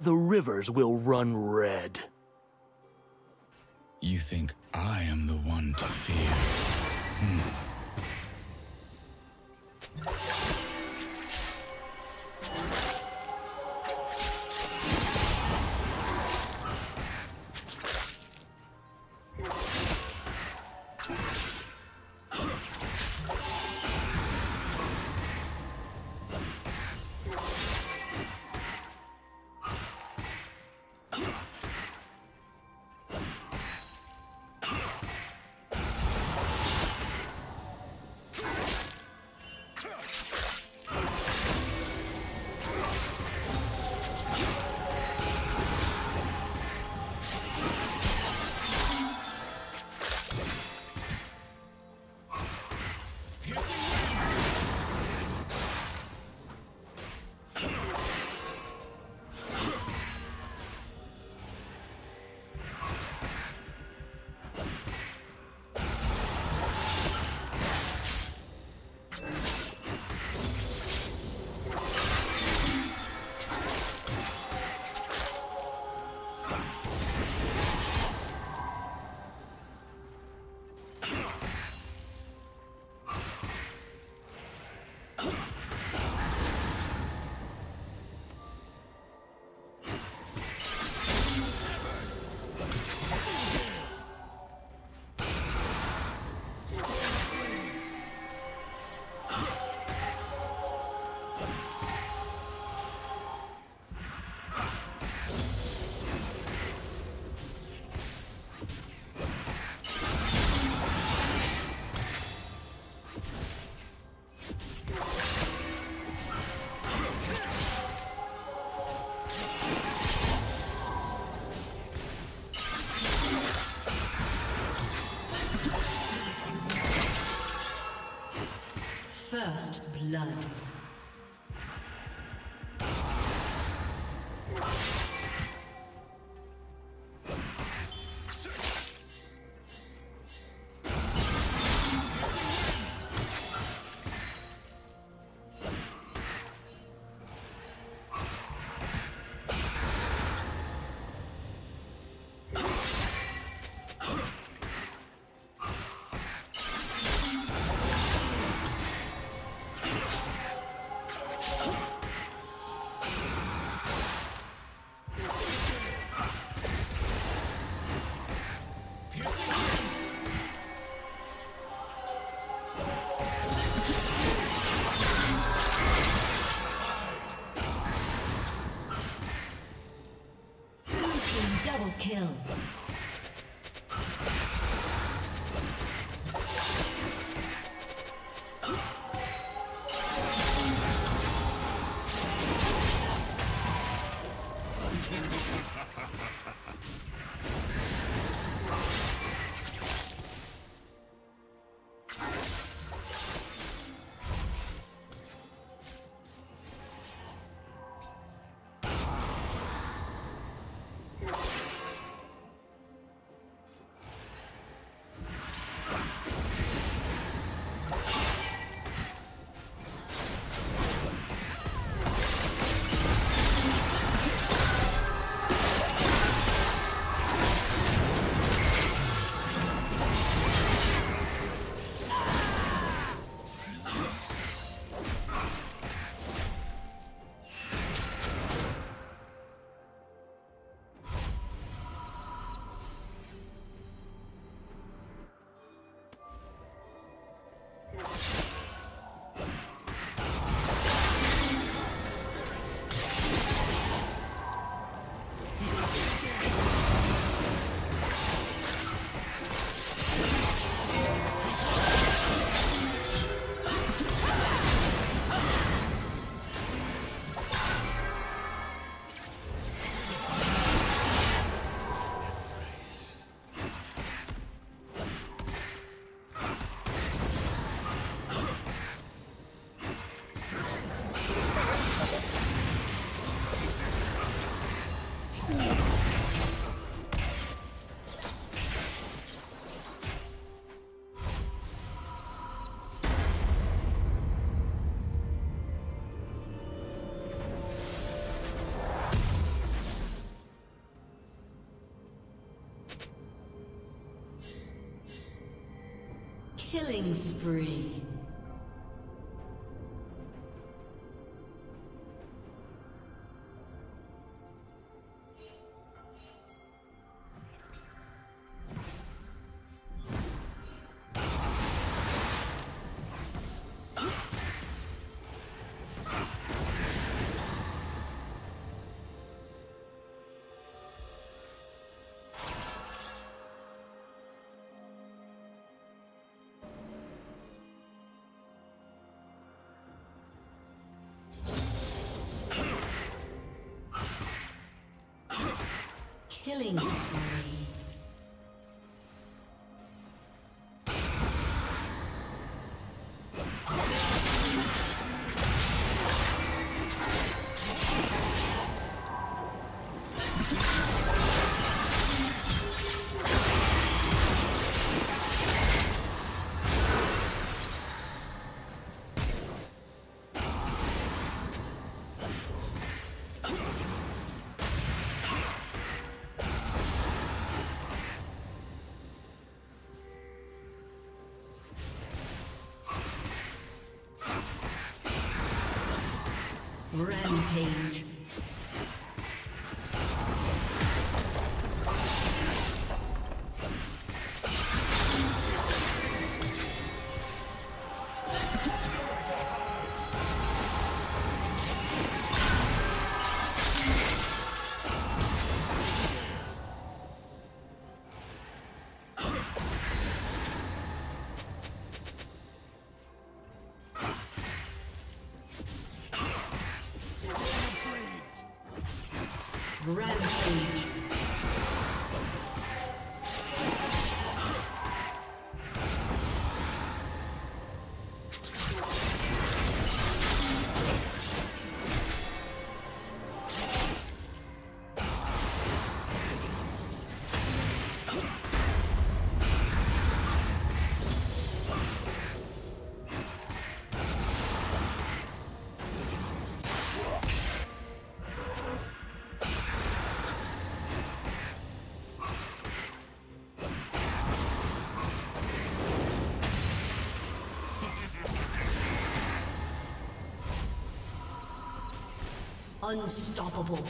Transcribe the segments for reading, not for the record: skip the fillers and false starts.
the rivers will run red. You think I am the one to fear? First blood. Kill. Killing spree. Killing spree. Rampage. Rampage. Unstoppable.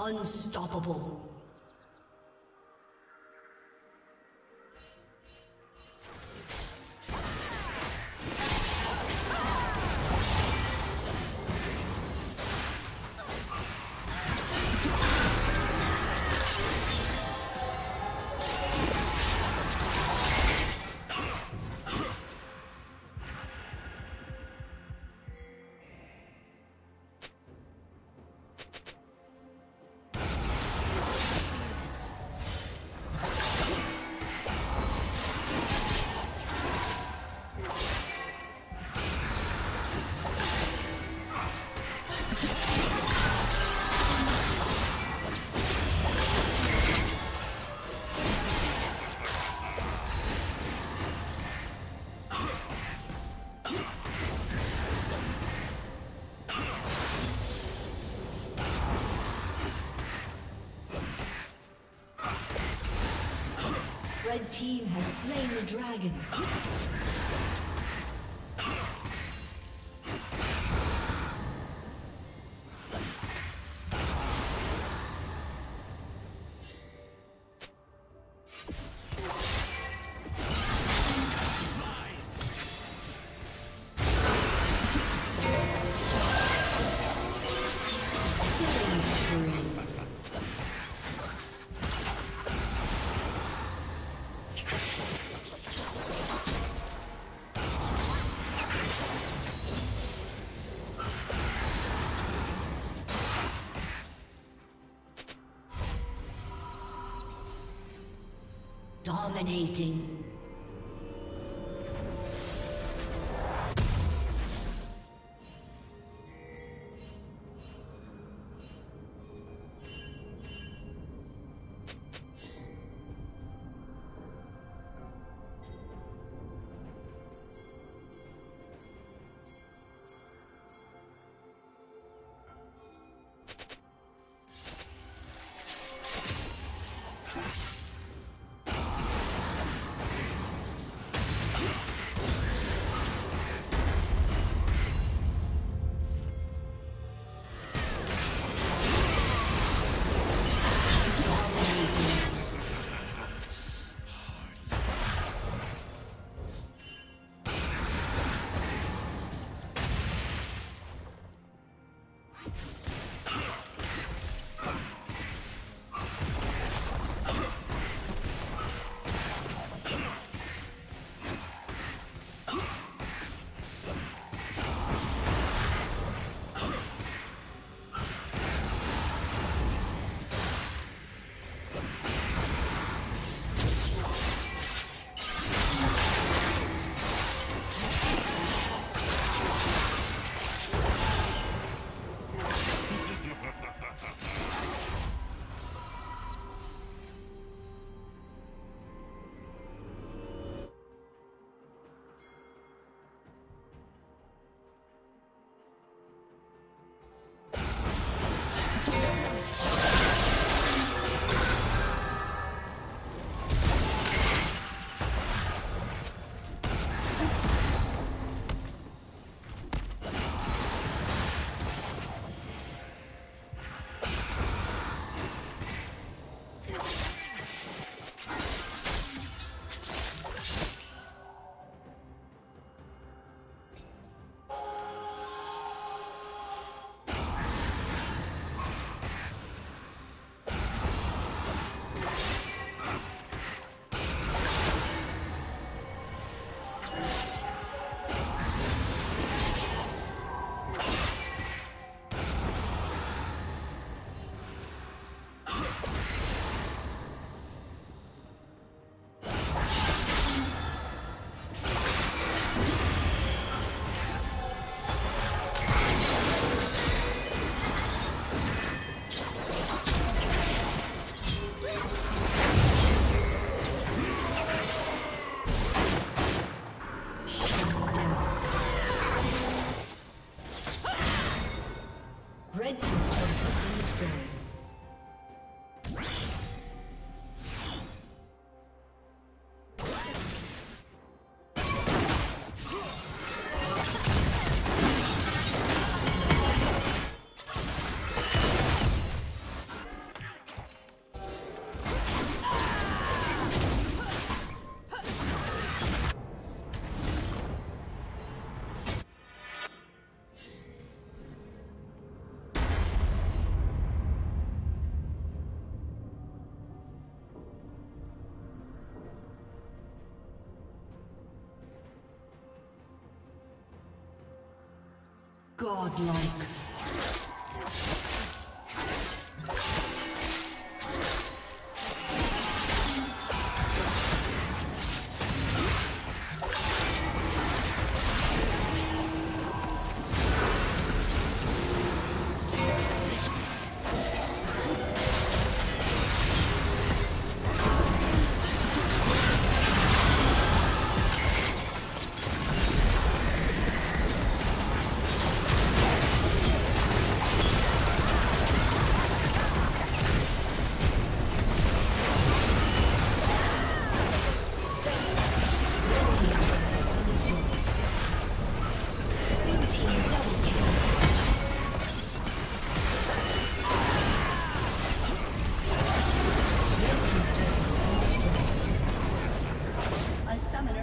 Unstoppable. Red team has slain the dragon. Dominating. Red team's turret has been destroyed. Godlike. A summoner